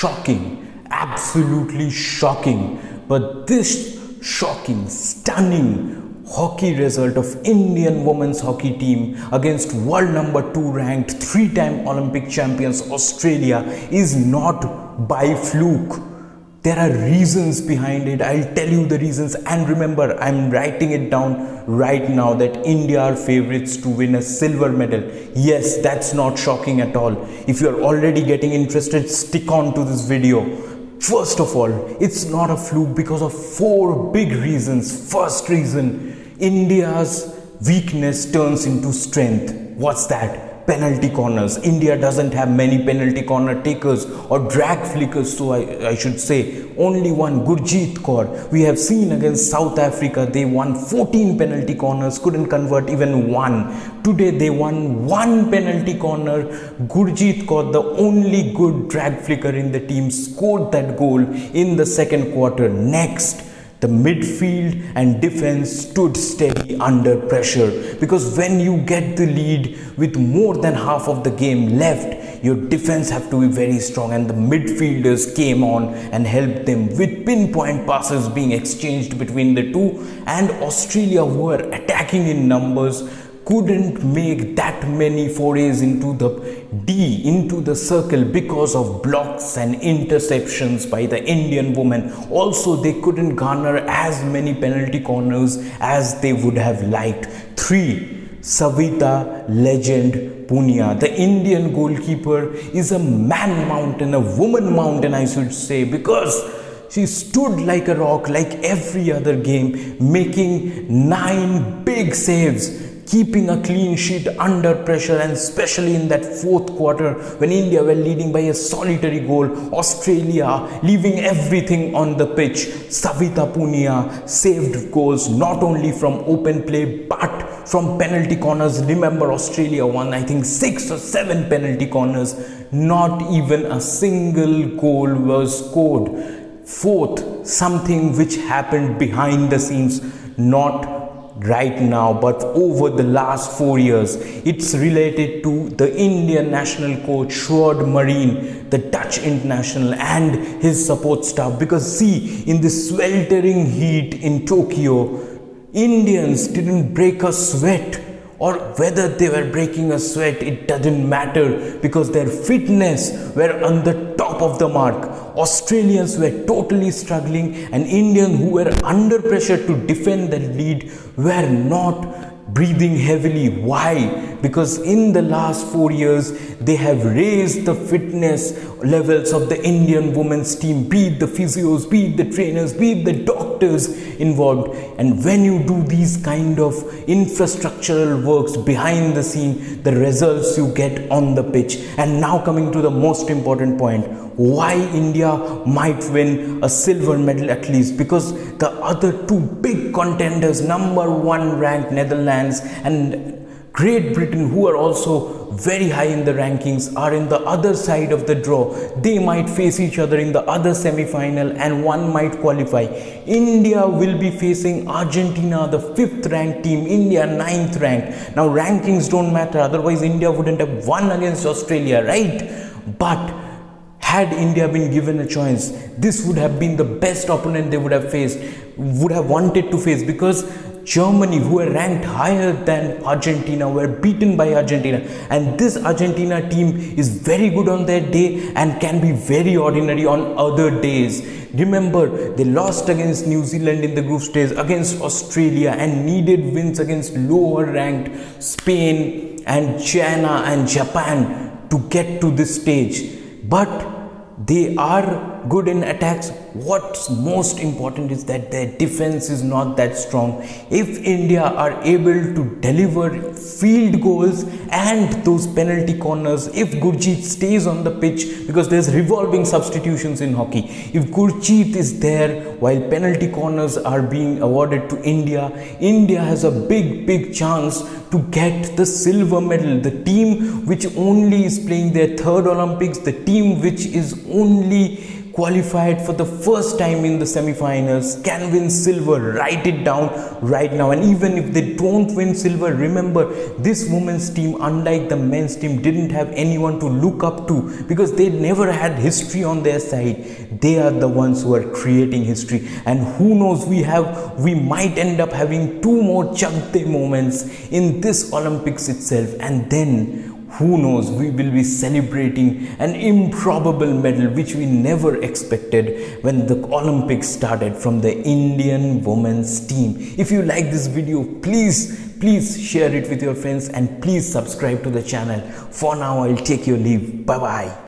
shocking, absolutely shocking. But this shocking, stunning hockey result of Indian women's hockey team against world number 2 ranked 3-time Olympic champions Australia is not by fluke. There are reasons behind it. I'll tell you the reasons, and remember, I'm writing it down right now that India are favorites to win a silver medal. Yes, that's not shocking at all. If you're already getting interested, stick on to this video. First of all, it's not a fluke because of 4 big reasons. First reason, India's weakness turns into strength. What's that? Penalty corners. India doesn't have many penalty corner takers or drag flickers, so I should say only one, Gurjit Kaur. We have seen against South Africa, they won 14 penalty corners, couldn't convert even one. Today they won 1 penalty corner. Gurjit Kaur, the only good drag flicker in the team, scored that goal in the second quarter. Next, the midfield and defense stood steady under pressure, because when you get the lead with more than half of the game left, your defense have to be very strong, and the midfielders came on and helped them with pinpoint passes being exchanged between the two, and Australia were attacking in numbers, couldn't make that many forays into the D, into the circle, because of blocks and interceptions by the Indian women. Also, they couldn't garner as many penalty corners as they would have liked. 3. Savita legend Punia, the Indian goalkeeper, is a man mountain, a woman mountain I should say, because she stood like a rock like every other game, making 9 big saves, keeping a clean sheet under pressure, and especially in that fourth quarter when India were leading by a solitary goal, Australia leaving everything on the pitch. Savita Punia saved goals not only from open play but from penalty corners. Remember, Australia won I think 6 or 7 penalty corners. Not even a single goal was scored. Fourth, something which happened behind the scenes, not right now but over the last 4 years. It's related to the Indian national coach Sjoerd Marijne, the Dutch international, and his support staff, because see, in the sweltering heat in Tokyo, Indians didn't break a sweat, or whether they were breaking a sweat, it doesn't matter, because their fitness were on the top of the mark. Australians were totally struggling, and Indians, who were under pressure to defend the lead, were not breathing heavily. Why? Because in the last 4 years, they have raised the fitness levels of the Indian women's team, be it the physios, be it the trainers, be it the doctors involved. And when you do these kind of infrastructural works behind the scene, the results you get on the pitch. And now coming to the most important point, why India might win a silver medal at least, because the other 2 big contenders, number 1 ranked Netherlands and Great Britain, who are also very high in the rankings, are in the other side of the draw. They might face each other in the other semi-final, and one might qualify. India will be facing Argentina, the 5th ranked team, India 9th ranked. Now rankings don't matter, otherwise India wouldn't have won against Australia, right? But had India been given a choice, this would have been the best opponent they would have faced, would have wanted to face, because Germany, who were ranked higher than Argentina, were beaten by Argentina, and this Argentina team is very good on their day and can be very ordinary on other days. Remember, they lost against New Zealand in the group stage, against Australia, and needed wins against lower ranked Spain and China and Japan to get to this stage. But they are good in attacks. What's most important is that their defense is not that strong. If India are able to deliver field goals and those penalty corners, if Gurjit stays on the pitch, because there's revolving substitutions in hockey, if Gurjit is there while penalty corners are being awarded to India, India has a big chance to get the silver medal. The team which only is playing their 3rd Olympics, the team which is only qualified for the first time in the semi-finals, can win silver. Write it down right now. And even if they don't win silver, remember this women's team, unlike the men's team, didn't have anyone to look up to because they never had history on their side. They are the ones who are creating history. And who knows, we might end up having two more Chakde moments in this Olympics itself, and then who knows, we will be celebrating an improbable medal which we never expected when the Olympics started from the Indian women's team. If you like this video, please share it with your friends and please subscribe to the channel. For now, I'll take your leave. Bye bye.